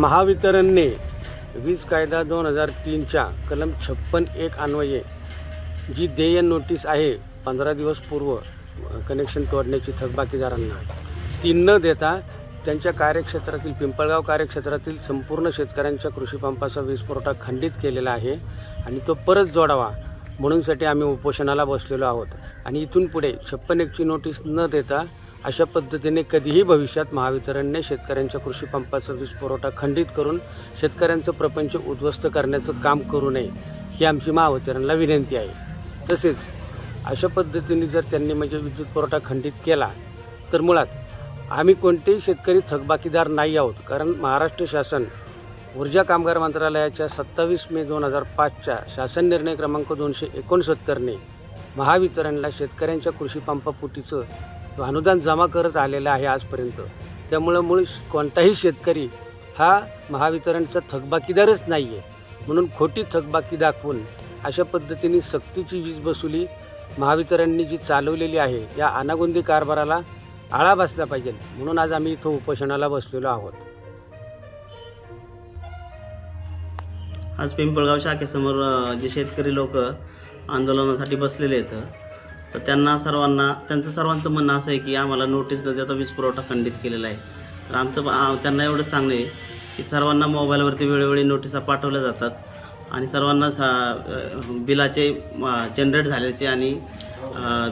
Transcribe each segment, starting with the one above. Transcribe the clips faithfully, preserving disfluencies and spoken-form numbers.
महावितरण ने वीज कायदा दोन हजार तीन च्या कलम छप्पन एक अन्वये जी देय नोटीस आहे पंधरा दिवस पूर्व कनेक्शन तोडण्याची थकबाकीदारांना ती न देता त्यांच्या कार्यक्षेत्रातील पिंपळगाव कार्यक्षेत्रातील संपूर्ण शेतकऱ्यांच्या कृषी पंपाचा वीज पुरवठा खंडित केलेला आहे आणि तो परत जोडावा म्हणूनसाठी आम्ही उपोषणाला बसलेलो आहोत। आणि इथून पुढे छप्पन एकची नोटीस न देता अशा पद्धतीने कधीही भविष्यात महावितरणने शेतकऱ्यांच्या कृषी पंपाचा वीज पुरवठा खंडित करून शेतकऱ्यांचं प्रपंच उद्ध्वस्त करण्याचं काम करू नये ही आमची महावितरणला विनंती आहे। तसेच अशा पद्धतीने जर त्यांनी म्हणजे विद्युत पुरवठा खंडित केला तर मुळात आम्ही कोणतेही शेतकरी थकबाकीदार नाही आहोत, कारण महाराष्ट्र शासन ऊर्जा कामगार मंत्रालयाच्या सत्तावीस मे दोन हजार पाचच्या शासन निर्णय क्रमांक दोनशे एकोणसत्तरने महावितरणला शेतकऱ्यांच्या कृषी पंपापोटीचं अनुदान जमा करत आलेलं आहे आजपर्यंत। त्यामुळे मूळ कोणताही शेतकरी हा महावितरणचा थकबाकीदारच नाही आहे, म्हणून खोटी थकबाकी दाखवून अशा पद्धतीने सक्तीची वीज वसुली महावितरणने जी चालवलेली आहे या अनागोंदी कारभाराला आळा बसला पाहिजे, म्हणून आज आम्ही इथं उपोषणाला बसलेलो आहोत। आज पिंपळगाव शाखेसमोर जे शेतकरी लोक आंदोलनासाठी बसलेले आहेत तर त्यांना सर्वांना त्यांचं सर्वांचं म्हणणं असं आहे की आम्हाला नोटीस न देता वीज पुरवठा खंडित केलेला आहे। तर आमचं त्यांना एवढं सांगणे की सर्वांना मोबाईलवरती वेळोवेळी नोटिसा पाठवल्या जातात आणि सर्वांना सा बिलाचे जनरेट झाल्याचे आणि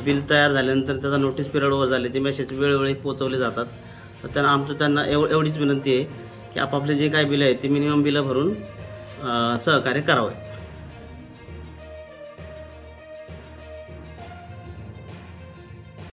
बिल तयार झाल्यानंतर त्याचा नोटीस पिरियडवर झाल्याचे मेसेज वेळोवेळी पोचवले जातात। तर त्यांना आमचं त्यांना एव एवढीच विनंती आहे की आपापले जे काही बिलं आहेत ते मिनिमम बिलं भरून सहकार्य करावं।